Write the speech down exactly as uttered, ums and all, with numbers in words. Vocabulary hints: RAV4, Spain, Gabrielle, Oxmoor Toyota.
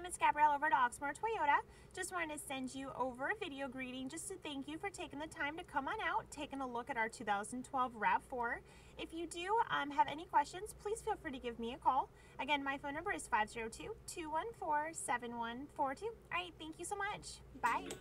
time, it's Gabrielle over at Oxmoor Toyota. Just wanted to send you over a video greeting just to thank you for taking the time to come on out, taking a look at our two thousand twelve RAV four. If you do um, have any questions, please feel free to give me a call. Again, my phone number is five zero two, two one four, seven one four two. All right, thank you so much. Bye.